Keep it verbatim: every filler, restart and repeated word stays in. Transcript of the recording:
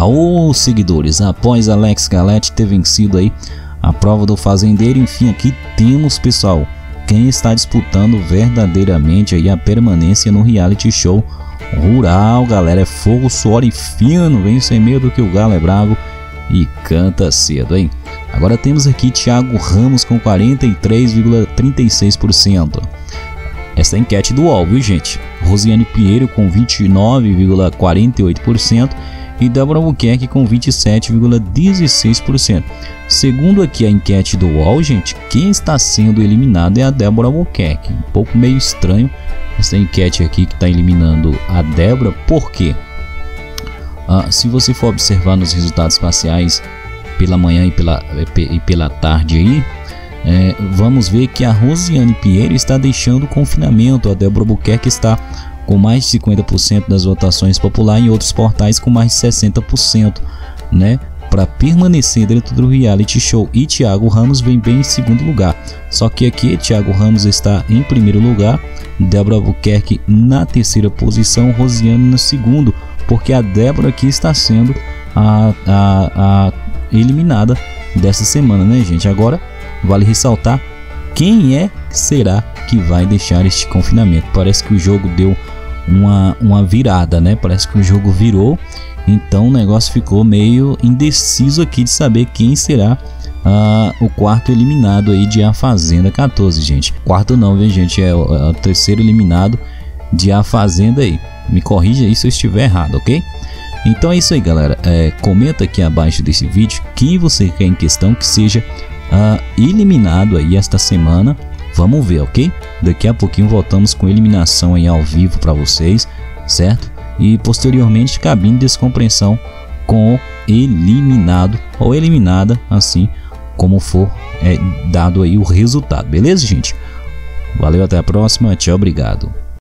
Aô, seguidores, após Alex Galete ter vencido aí a prova do fazendeiro, enfim, aqui temos, pessoal, quem está disputando verdadeiramente aí a permanência no reality show rural, galera. É fogo, suor e fino, vem sem medo que o galo é bravo e canta cedo, hein? Agora temos aqui Thiago Ramos com quarenta e três vírgula trinta e seis por cento. Essa é a enquete do U O L, viu, gente? Rosiane Pinheiro com vinte e nove vírgula quarenta e oito por cento e Débora Albuquerque com vinte e sete vírgula dezesseis por cento. Segundo aqui a enquete do U O L, gente, quem está sendo eliminado é a Débora Albuquerque. Um pouco meio estranho essa enquete aqui que está eliminando a Débora, por quê? Ah, se você for observar nos resultados parciais pela manhã e pela, e pela tarde aí, é, vamos ver que a Rosiane Pinheiro está deixando o confinamento, a Débora Albuquerque está com mais de cinquenta por cento das votações populares, em outros portais com mais de sessenta por cento, né, para permanecer dentro do reality show. E Thiago Ramos vem bem em segundo lugar, só que aqui Thiago Ramos está em primeiro lugar, Débora Albuquerque na terceira posição, Rosiane no segundo, porque a Débora aqui está sendo a, a, a eliminada dessa semana, né, gente? Agora vale ressaltar quem é será que vai deixar este confinamento. Parece que o jogo deu uma, uma virada, né? Parece que o jogo virou, então o negócio ficou meio indeciso aqui de saber quem será uh, o quarto eliminado aí de A Fazenda quatorze, gente. Quarto não, viu, gente? É o, é o terceiro eliminado de A Fazenda aí. Me corrija aí se eu estiver errado, ok? Então é isso aí, galera. É, comenta aqui abaixo desse vídeo quem você quer em questão que seja Uh, eliminado aí esta semana. Vamos ver, ok? Daqui a pouquinho voltamos com eliminação aí ao vivo para vocês, certo? E posteriormente cabine de descompreensão com eliminado ou eliminada, assim como for é, dado aí o resultado, beleza, gente? Valeu, até a próxima, tchau, obrigado.